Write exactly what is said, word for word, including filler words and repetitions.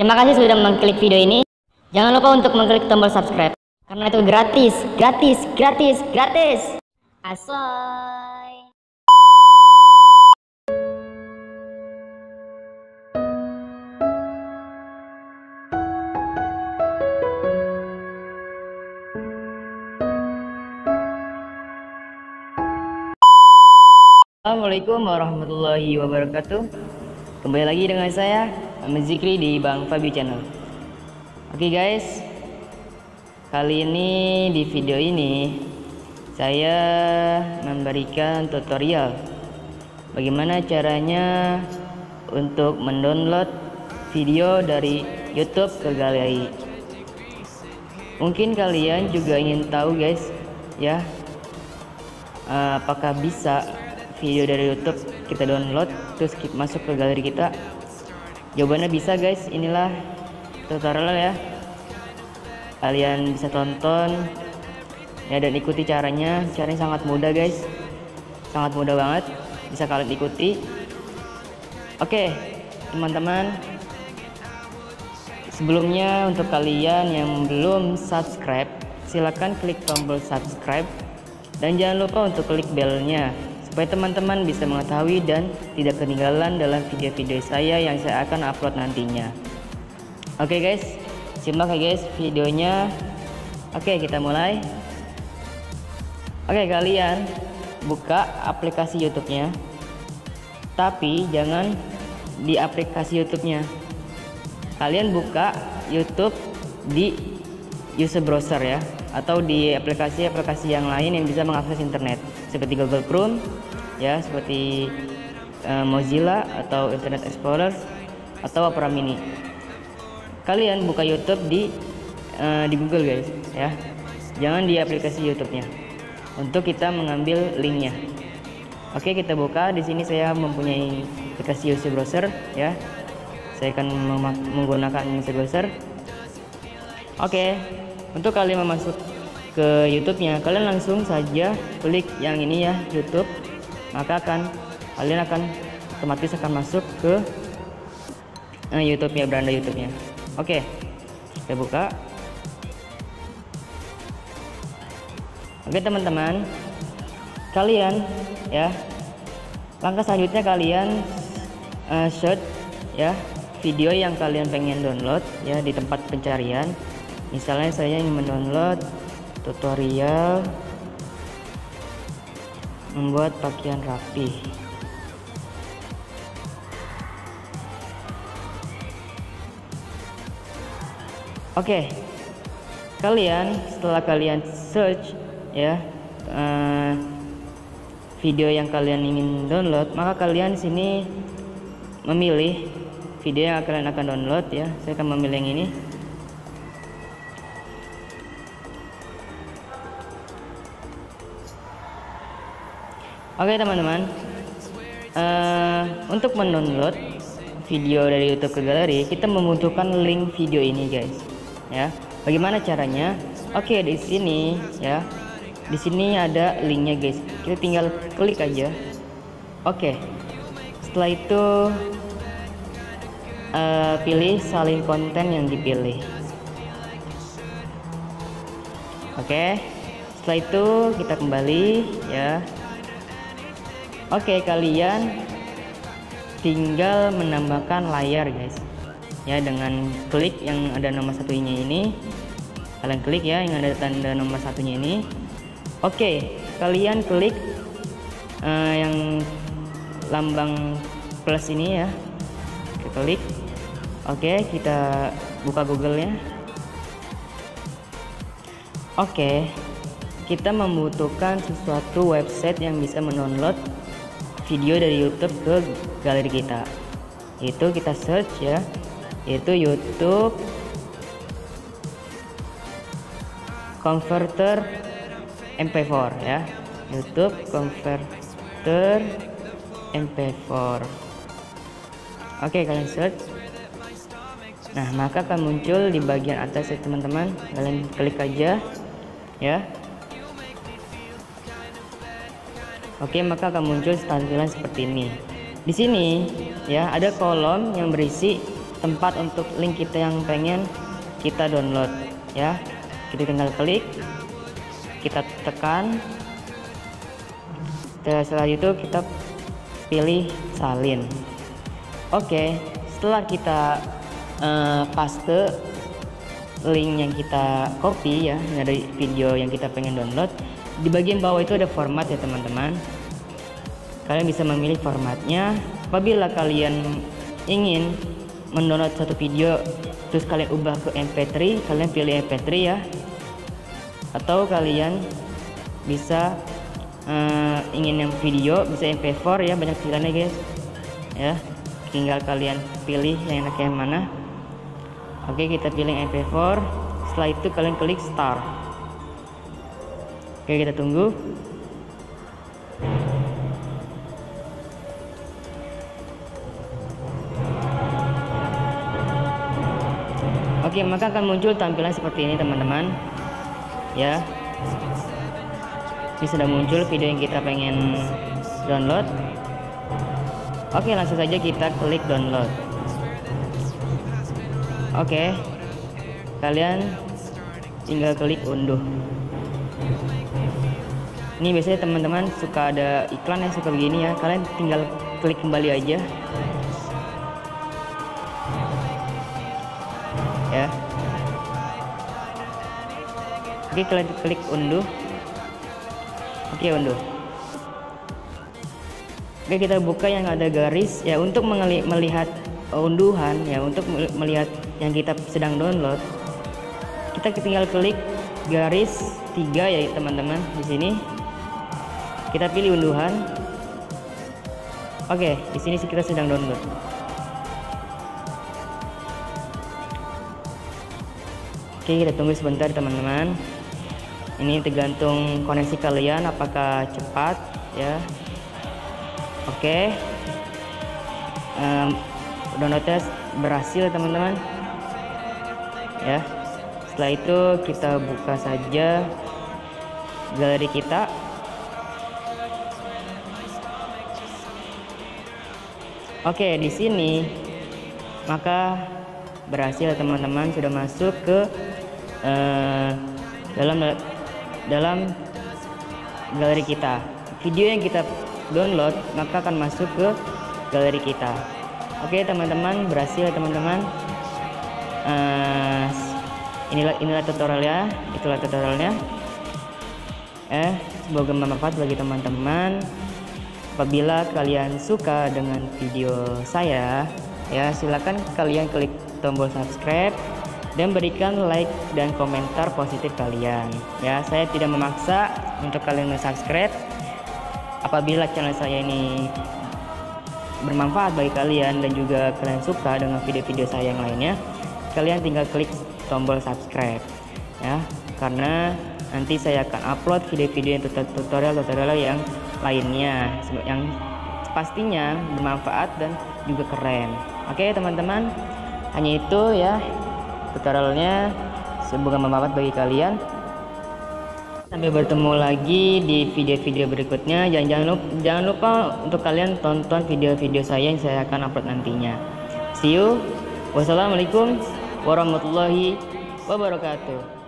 Terima kasih sudah mengklik video ini. Jangan lupa untuk mengklik tombol subscribe, karena itu gratis, gratis, gratis, gratis. Asal. Assalamualaikum warahmatullahi wabarakatuh. Kembali lagi dengan saya Mizkri di Bang Fabi Channel. Oke guys, kali ini di video ini saya memberikan tutorial bagaimana caranya untuk mendownload video dari YouTube ke galeri. Mungkin kalian juga ingin tahu guys, ya, apakah bisa video dari YouTube kita download terus kita masuk ke galeri kita? Jawabannya bisa guys, inilah tutorial ya, kalian bisa tonton ya dan ikuti caranya. Caranya sangat mudah guys, sangat mudah banget, bisa kalian ikuti. Oke teman-teman, sebelumnya untuk kalian yang belum subscribe silahkan klik tombol subscribe dan jangan lupa untuk klik belnya supaya teman-teman bisa mengetahui dan tidak ketinggalan dalam video-video saya yang saya akan upload nantinya. Oke guys, simak ya guys videonya. Oke kita mulai. Oke kalian buka aplikasi YouTube-nya, tapi jangan di aplikasi YouTube-nya. Kalian buka YouTube di U C Browser ya, atau di aplikasi-aplikasi yang lain yang bisa mengakses internet seperti Google Chrome ya, seperti uh, Mozilla atau Internet Explorer atau Opera Mini. Kalian buka YouTube di uh, di Google guys ya, jangan di aplikasi YouTube-nya untuk kita mengambil linknya. Oke kita buka. Di sini saya mempunyai aplikasi U C Browser ya, saya akan menggunakan U C Browser. Oke. Untuk kalian masuk ke YouTube-nya, kalian langsung saja klik yang ini ya, YouTube. Maka akan kalian akan otomatis akan masuk ke eh, YouTube-nya, beranda YouTube-nya. Oke, kita buka. Oke teman-teman, kalian ya, langkah selanjutnya kalian uh, search ya video yang kalian pengen download ya di tempat pencarian. Misalnya saya ingin mendownload tutorial membuat pakaian rapi. Oke, kalian setelah kalian search ya uh, video yang kalian ingin download, maka kalian di sini memilih video yang kalian akan download ya. Saya akan memilih yang ini. Oke teman-teman, uh, untuk mendownload video dari YouTube ke galeri kita membutuhkan link video ini guys ya. Bagaimana caranya? Oke di sini ya, di sini ada linknya guys, kita tinggal klik aja. Oke setelah itu uh, pilih salin konten yang dipilih. Oke setelah itu kita kembali ya. Oke, kalian tinggal menambahkan layar guys ya, dengan klik yang ada nomor satunya ini. Kalian klik ya yang ada tanda nomor satunya ini. Oke, kalian klik uh, yang lambang plus ini ya, kita klik. Oke, kita buka Google-nya. Oke, kita membutuhkan sesuatu website yang bisa mendownload video dari YouTube ke galeri kita. Itu kita search ya, yaitu YouTube converter M P four ya, YouTube converter M P four. Oke kalian search. Nah maka akan muncul di bagian atas ya teman-teman, kalian klik aja ya. Oke, maka akan muncul tampilan seperti ini. Di sini ya ada kolom yang berisi tempat untuk link kita yang pengen kita download ya. Kita tinggal klik, kita tekan, dan setelah itu kita pilih salin. Oke, setelah kita uh, paste link yang kita copy ya dari video yang kita pengen download, di bagian bawah itu ada format ya teman-teman. Kalian bisa memilih formatnya. Apabila kalian ingin mendownload satu video terus kalian ubah ke M P tiga, kalian pilih M P tiga ya, atau kalian bisa uh, ingin yang video bisa M P empat ya, banyak pilihannya guys ya, tinggal kalian pilih yang enak yang mana. Oke, kita pilih M P empat, setelah itu kalian klik start. Oke, kita tunggu. Oke, maka akan muncul tampilan seperti ini teman-teman ya. Ini sudah muncul video yang kita pengen download. Oke, langsung saja kita klik download. Oke, kalian tinggal klik unduh. Ini biasanya teman-teman suka ada iklan yang suka begini ya, kalian tinggal klik kembali aja ya. Oke, kalian klik unduh. Oke, unduh. Oke, kita buka yang ada garis ya, untuk melihat unduhan ya, untuk melihat yang kita sedang download. Kita tinggal klik garis tiga ya teman-teman, di sini kita pilih unduhan. Oke, di sini kita sedang download. Oke, kita tunggu sebentar teman-teman. Ini tergantung koneksi kalian apakah cepat ya. Oke, um, downloadnya berhasil teman-teman ya. Setelah itu kita buka saja galeri kita. Oke, di sini maka berhasil teman-teman, sudah masuk ke Uh, dalam dalam galeri kita. Video yang kita download maka akan masuk ke galeri kita. Oke teman-teman, berhasil teman-teman. Uh, inilah inilah tutorialnya, itulah tutorialnya. Eh, semoga bermanfaat bagi teman-teman. Apabila kalian suka dengan video saya, ya silakan kalian klik tombol subscribe dan berikan like dan komentar positif kalian ya. Saya tidak memaksa untuk kalian subscribe. Apabila channel saya ini bermanfaat bagi kalian dan juga kalian suka dengan video-video saya yang lainnya, kalian tinggal klik tombol subscribe ya, karena nanti saya akan upload video-video yang tutorial-tutorial yang lainnya yang pastinya bermanfaat dan juga keren. Oke teman-teman, hanya itu ya tutorialnya, semoga bermanfaat bagi kalian. Sampai bertemu lagi di video-video berikutnya. Jangan jangan lupa, jangan lupa untuk kalian tonton video-video saya yang saya akan upload nantinya. See you. Wassalamualaikum warahmatullahi wabarakatuh.